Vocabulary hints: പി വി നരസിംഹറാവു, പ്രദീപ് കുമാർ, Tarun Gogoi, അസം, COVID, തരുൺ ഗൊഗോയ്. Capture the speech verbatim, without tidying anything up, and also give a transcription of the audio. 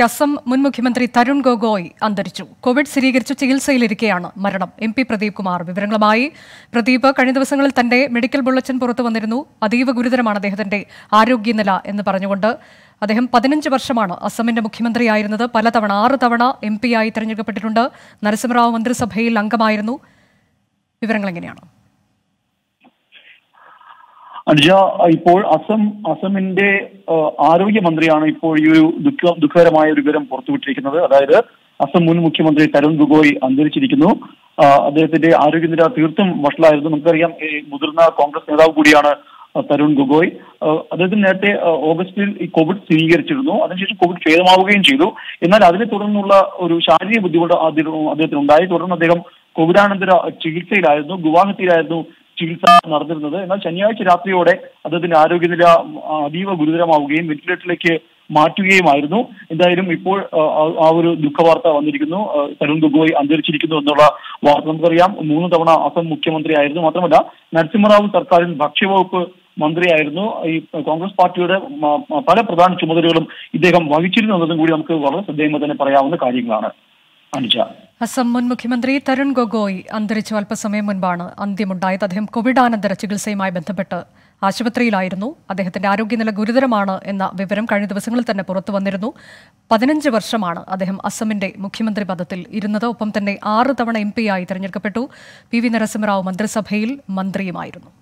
Assam Mun Mukhyamantri Tarun Gogoi Antarichu. COVID സ്ഥിരീകരിച്ചു ചികിത്സയിലിരിക്കെയാണ് മരണം. M P പ്രദീപ് കുമാർ വിവരങ്ങളുമായി പ്രദീപ് കഴിഞ്ഞ ദിവസങ്ങളിൽ തന്റെ മെഡിക്കൽ ബുള്ളറ്റിൻ പുറത്തു വന്നിരുന്നു. അതീവ ഗുരുതരമാണ് അദ്ദേഹത്തിന്റെ ആരോഗ്യനില എന്ന് പറഞ്ഞുകൊണ്ട്. അദ്ദേഹം പതിനഞ്ച് വർഷമാണ് അസമിന്റെ മുഖ്യമന്ത്രിയായിരുന്നത്. പലതവണ ആറ് തവണ എം പി ആയി തിരഞ്ഞെടുക്കപ്പെട്ടിട്ടുണ്ട്. നരസിംഹറാവു മന്ത്രിസഭയിൽ അംഗമായിരുന്നു. വിവരങ്ങൾ എങ്ങനെയാണ്? അനുജാ, ഇപ്പോൾ അസം അസമിന്റെ ആരോഗ്യ മന്ത്രിയാണ് ഇപ്പോൾ ഈ ഒരു ദുഃഖ ദുഃഖകരമായ ഒരു വിവരം പുറത്തുവിട്ടിരിക്കുന്നത്. അതായത് അസം മുൻ മുഖ്യമന്ത്രി തരുൺ ഗൊഗോയ് അന്തരിച്ചിരിക്കുന്നു. അദ്ദേഹത്തിന്റെ ആരോഗ്യനില തീർത്തും വഷളായിരുന്നു. നമുക്കറിയാം, മുതിർന്ന കോൺഗ്രസ് നേതാവ് കൂടിയാണ് തരുൺ ഗൊഗോയ്. അദ്ദേഹത്തിന് നേരത്തെ ഓഗസ്റ്റിൽ ഈ കോവിഡ് സ്ഥിരീകരിച്ചിരുന്നു. അതിനുശേഷം കോവിഡ് ഭേദമാവുകയും ചെയ്തു. എന്നാൽ അതിനെ തുടർന്നുള്ള ഒരു ശാരീരിക ബുദ്ധിമുട്ട് അദ്ദേഹത്തിന് ഉണ്ടായി. തുടർന്ന് അദ്ദേഹം കോവിഡാനന്തര ചികിത്സയിലായിരുന്നു. ഗുവാഹത്തിയിലായിരുന്നു ചികിത്സ നടന്നിരുന്നത്. എന്നാൽ ശനിയാഴ്ച രാത്രിയോടെ അദ്ദേഹത്തിന്റെ ആരോഗ്യനില അതീവ ഗുരുതരമാവുകയും വെന്റിലേറ്ററിലേക്ക് മാറ്റുകയുമായിരുന്നു. എന്തായാലും ഇപ്പോൾ ആ ഒരു ദുഃഖവാർത്ത വന്നിരിക്കുന്നു. തരുൺ ഗൊഗോയ് അന്തരിച്ചിരിക്കുന്നു എന്നുള്ള വാർത്ത നമുക്കറിയാം. മൂന്ന് തവണ അസം മുഖ്യമന്ത്രിയായിരുന്നു. മാത്രമല്ല, നരസിംഹറാവു സർക്കാരിൽ ഭക്ഷ്യവകുപ്പ് മന്ത്രിയായിരുന്നു. ഈ കോൺഗ്രസ് പാർട്ടിയുടെ പല പ്രധാന ചുമതലകളും ഇദ്ദേഹം വഹിച്ചിരുന്നു എന്നതും കൂടി നമുക്ക് വളരെ ശ്രദ്ധേയമായി തന്നെ പറയാവുന്ന കാര്യങ്ങളാണ്. അസം മുൻ മുഖ്യമന്ത്രി തരുൺ ഗൊഗോയ് അന്തരിച്ചു. അല്പസമയം മുൻപാണ് അന്ത്യമുണ്ടായത്. അദ്ദേഹം കോവിഡാനന്തര ചികിത്സയുമായി ബന്ധപ്പെട്ട് ആശുപത്രിയിലായിരുന്നു. അദ്ദേഹത്തിന്റെ ആരോഗ്യനില ഗുരുതരമാണ് എന്ന വിവരം കഴിഞ്ഞ ദിവസങ്ങളിൽ തന്നെ പുറത്തു വന്നിരുന്നു. പതിനഞ്ച് വർഷമാണ് അദ്ദേഹം അസമിന്റെ മുഖ്യമന്ത്രി പദത്തിൽ ഇരുന്നത്. ഒപ്പം തന്നെ ആറ് തവണ എം പി ആയി തിരഞ്ഞെടുക്കപ്പെട്ടു. പി വി നരസിംഹറാവു മന്ത്രിസഭയിൽ മന്ത്രിയുമായിരുന്നു.